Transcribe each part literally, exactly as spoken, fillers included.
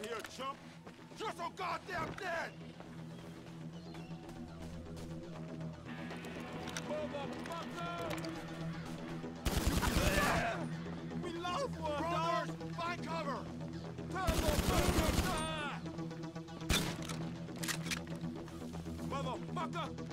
out here, chump! You're so goddamn dead! Motherfucker! We love one! Brothers, find cover! Motherfucker! Motherfucker!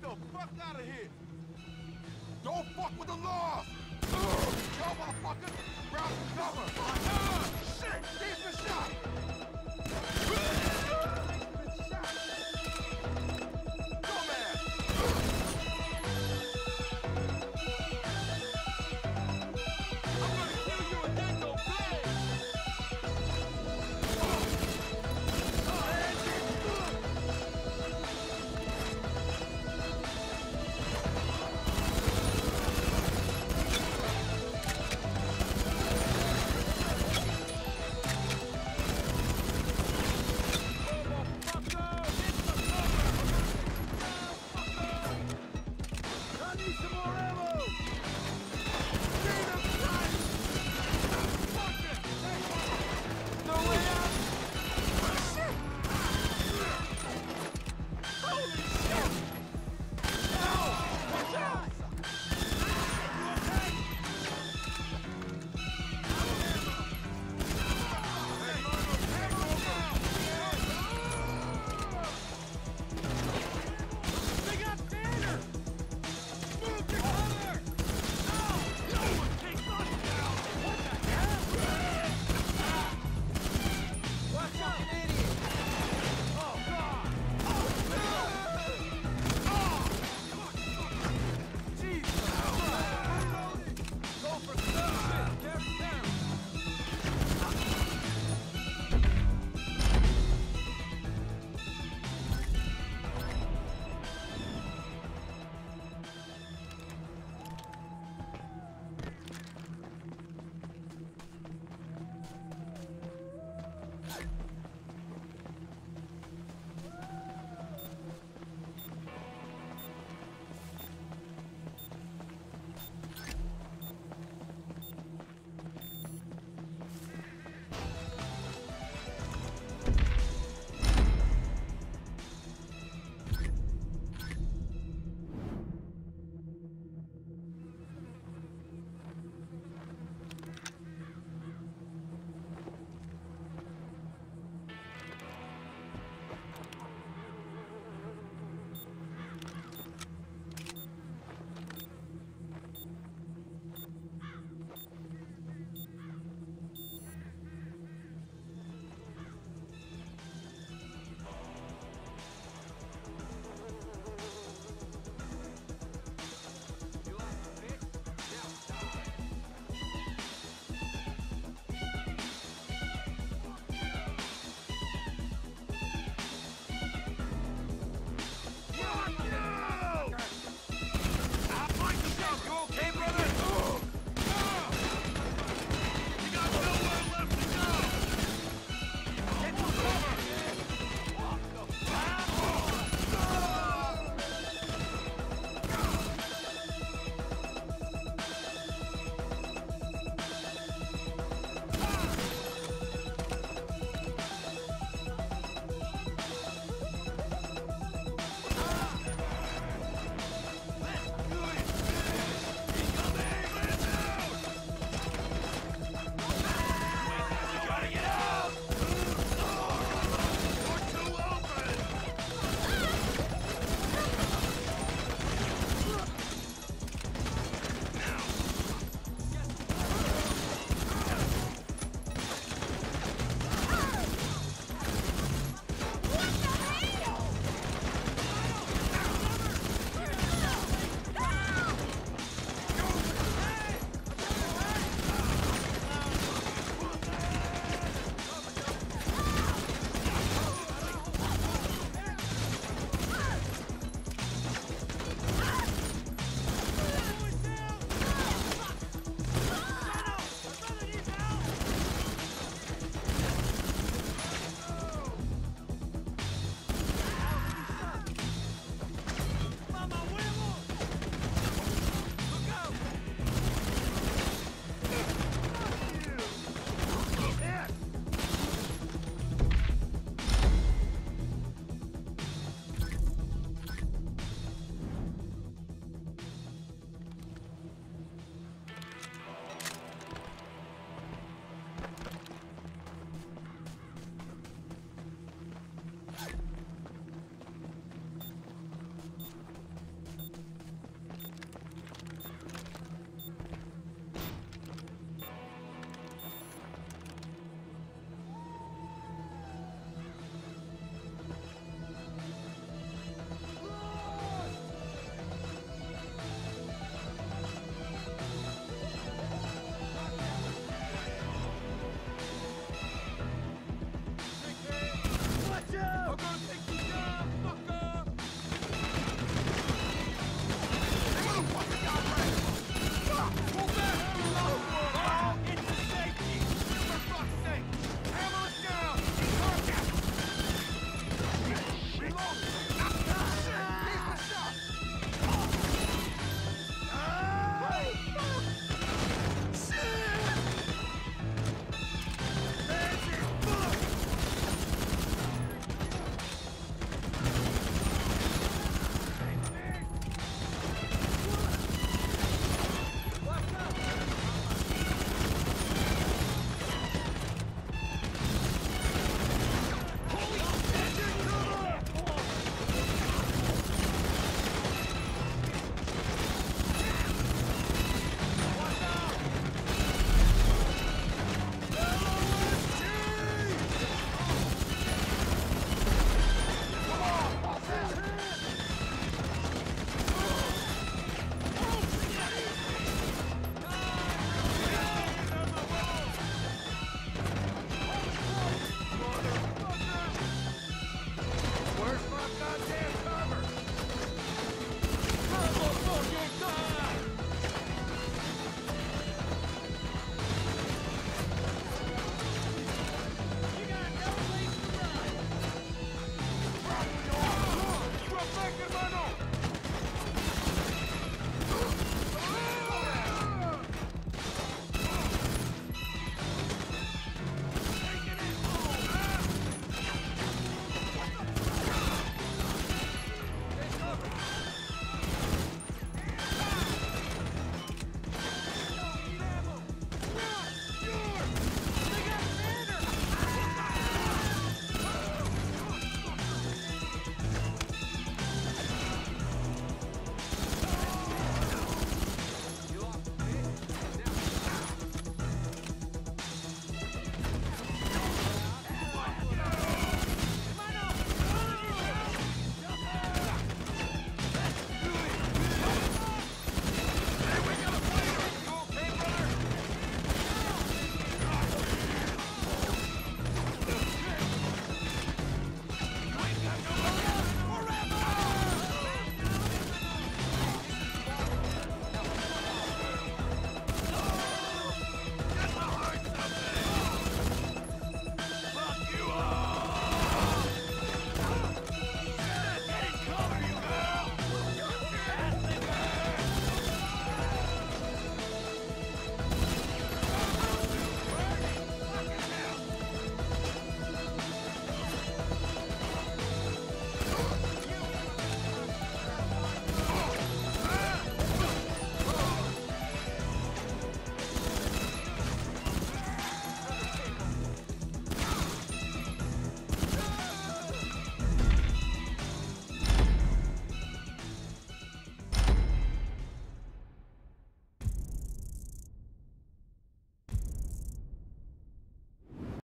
Get the fuck out of here! Don't fuck with the law! Yo, motherfucker! Round cover! Ah, shit! Keep the shot!